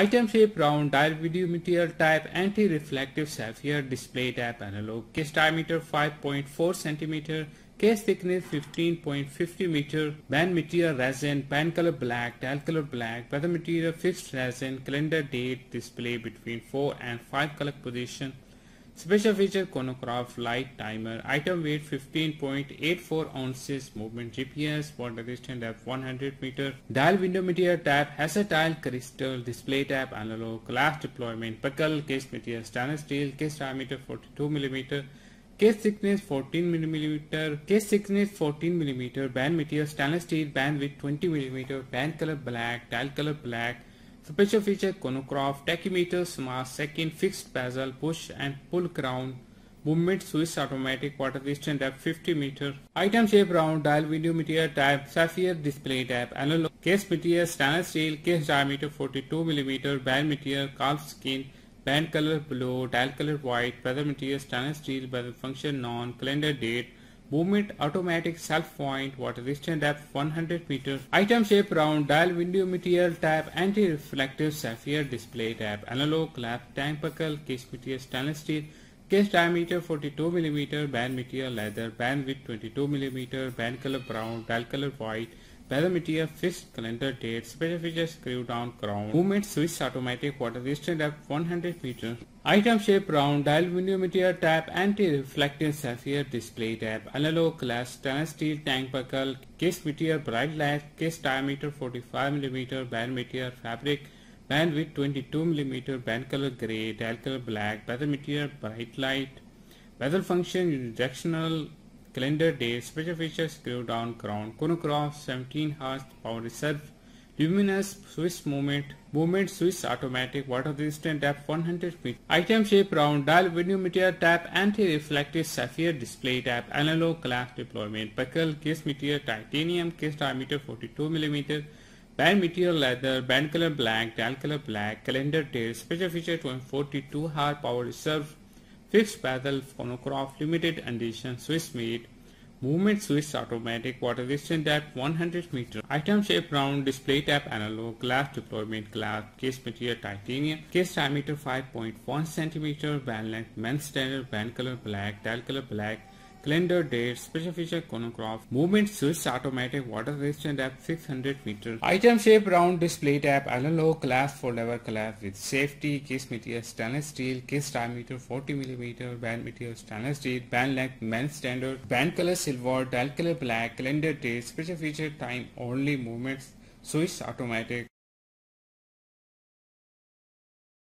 Item shape round, dial video material type, anti-reflective sapphire, display type analog, case diameter 5.4 centimeter, case thickness 15.50 meter, band material resin, band color black, dial color black, weather material fixed resin, calendar date, display between 4 and 5 color position, special feature chronograph, light, timer, item weight 15.84 ounces, movement GPS, water resistant depth 100 meter, dial window material type, acetyl crystal, display type analog, glass deployment, buckle, case material stainless steel, case diameter 42 millimeter, case thickness 14 mm, case thickness 14 mm, band material stainless steel, band width 20 mm, band color black, dial color black, special feature chronograph, tachymeter, smart second, fixed bezel, push and pull crown, movement switch automatic, water resistant depth 50 meter. Item shape round, dial video material type, sapphire, display type analog, case material stainless steel, case diameter 42 mm, band material calf skin, band color blue, dial color white, weather material stainless steel, weather function non, calendar date, movement automatic, self point, water resistant depth 100 meters. Item shape round, dial window material type, anti-reflective sapphire, display type analog, lap tank buckle, case material stainless steel, case diameter 42 mm, band material leather, band width 22 mm, band color brown, dial color white, weather material fixed, calendar date, special features screw down crown, movement switch automatic, water resistant depth 100 meters. Item shape round, dial window material type, anti-reflective sapphire, display type analog, glass stainless steel, tank buckle, case material bright light, case diameter 45 mm, band material fabric, band width 22 mm, band color gray, dial color black, weather material bright light, weather function unidirectional, calendar day, special features screw down crown, chronograph, 17 Hz, power reserve, luminous switch movement, movement switch automatic, water resistant depth 100 feet. Item shape round, dial video material type, anti-reflective sapphire, display type analog, glass deployment, buckle, case material titanium, case diameter 42 mm, band material leather, band color black, dial color black, calendar date, special feature 42 Hz, power reserve, fixed bezel, phonograph, limited edition, Swiss made, movement switch automatic, water resistant depth 100 meter. Item shape round, display type analog, glass deployment, glass, case material titanium, case diameter 5.1 centimeter, band length men's standard, band color black, dial color black, calendar date, special feature chronograph, movement switch automatic, water resistant depth 600 meter. Item shape round, display type analog, glass foldable clasp with safety, case material stainless steel, case diameter 40 mm, band material stainless steel, band length men's standard, band color silver, dial color black, calendar date, special feature time only, movements switch automatic,